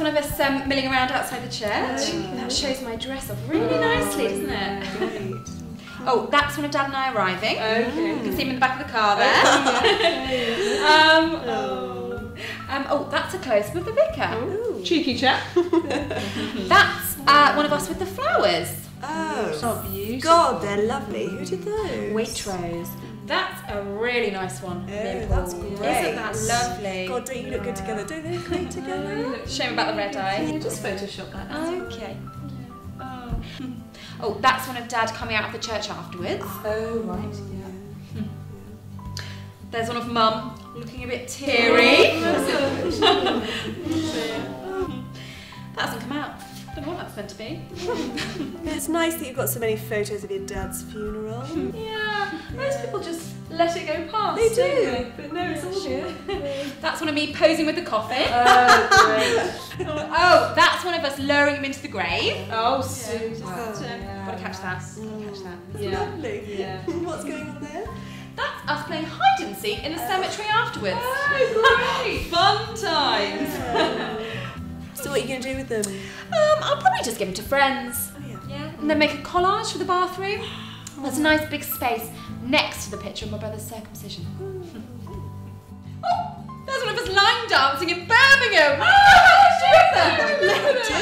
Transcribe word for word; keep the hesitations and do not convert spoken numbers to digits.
one of us um, milling around outside the church. Oh. That shows my dress up really oh, nicely, doesn't it? Great. Oh, that's when Dad and I are arriving. Okay. You can see him in the back of the car there. um, oh. Um, oh, that's a close with the vicar. Ooh. Cheeky chap. That's uh, one of us with the flowers. Oh, so beautiful. God, they're lovely. Who did those? Waitrose. That's a really nice one. Oh, yeah, that's great. Isn't that lovely? God, don't you look good together? Don't they look great together? Shame about the red eye. You just Photoshop that. Okay. Oh. Oh, that's one of Dad coming out of the church afterwards. Oh, right, yeah. Hmm. There's one of Mum looking a bit teary. That hasn't come out. I don't know what that's meant to be. It's nice that you've got so many photos of your dad's funeral. Yeah, most people just let it go past. They do, they? But no, it's all good. That's one of me posing with the coffin. Oh, great. Oh, that's one of us luring him into the grave. Oh, super. So yeah, oh, yeah. Gotta catch that. Gotta catch that. That's yeah. Lovely. Yeah. What's going on there? That's us playing hide and seek in the cemetery oh. afterwards. Oh, great. Fun times. Yeah. So what are you going to do with them? Um, I'll probably just give them to friends. Oh, yeah. Yeah. And then make a collage for the bathroom. Oh. There's a nice big space next to the picture of my brother's circumcision. Oh, there's one of us line dancing in Birmingham. Oh,